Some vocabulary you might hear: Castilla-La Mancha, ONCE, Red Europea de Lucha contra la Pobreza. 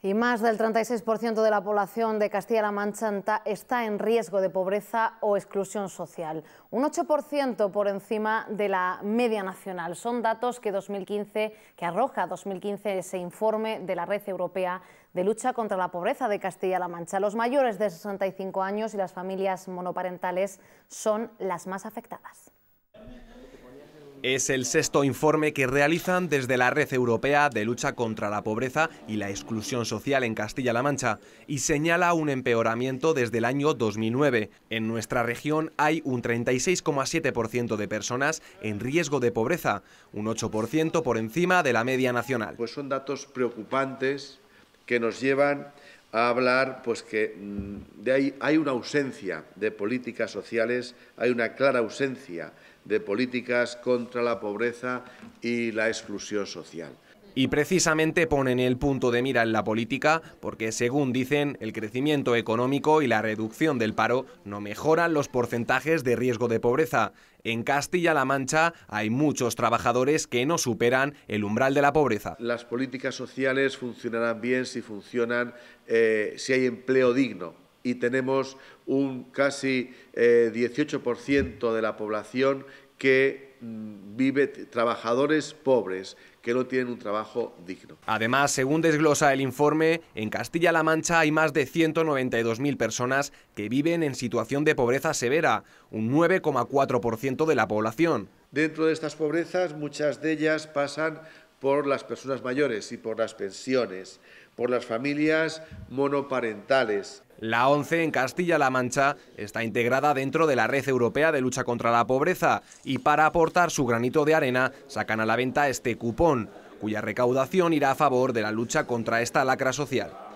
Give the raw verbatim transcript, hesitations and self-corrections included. Y más del treinta y seis por ciento de la población de Castilla-La Mancha está en riesgo de pobreza o exclusión social, un ocho por ciento por encima de la media nacional. Son datos que, dos mil quince, que arroja dos mil quince ese informe de la Red Europea de Lucha contra la Pobreza de Castilla-La Mancha. Los mayores de sesenta y cinco años y las familias monoparentales son las más afectadas. Es el sexto informe que realizan desde la Red Europea de Lucha contra la Pobreza y la Exclusión Social en Castilla-La Mancha y señala un empeoramiento desde el año dos mil nueve. En nuestra región hay un treinta y seis coma siete por ciento de personas en riesgo de pobreza, un ocho por ciento por encima de la media nacional. Pues son datos preocupantes que nos llevan a hablar pues que de ahí hay una ausencia de políticas sociales, hay una clara ausencia de políticas contra la pobreza y la exclusión social. Y precisamente ponen el punto de mira en la política porque, según dicen, el crecimiento económico y la reducción del paro no mejoran los porcentajes de riesgo de pobreza. En Castilla-La Mancha hay muchos trabajadores que no superan el umbral de la pobreza. Las políticas sociales funcionarán bien si funcionan, eh, si hay empleo digno, y tenemos un casi eh, dieciocho por ciento de la población que vive trabajadores pobres que no tienen un trabajo digno. Además, según desglosa el informe, en Castilla-La Mancha hay más de ciento noventa y dos mil personas que viven en situación de pobreza severa, un nueve coma cuatro por ciento de la población. Dentro de estas pobrezas, muchas de ellas pasan por las personas mayores y por las pensiones, por las familias monoparentales. La ONCE en Castilla-La Mancha está integrada dentro de la Red Europea de Lucha contra la Pobreza y para aportar su granito de arena sacan a la venta este cupón, cuya recaudación irá a favor de la lucha contra esta lacra social.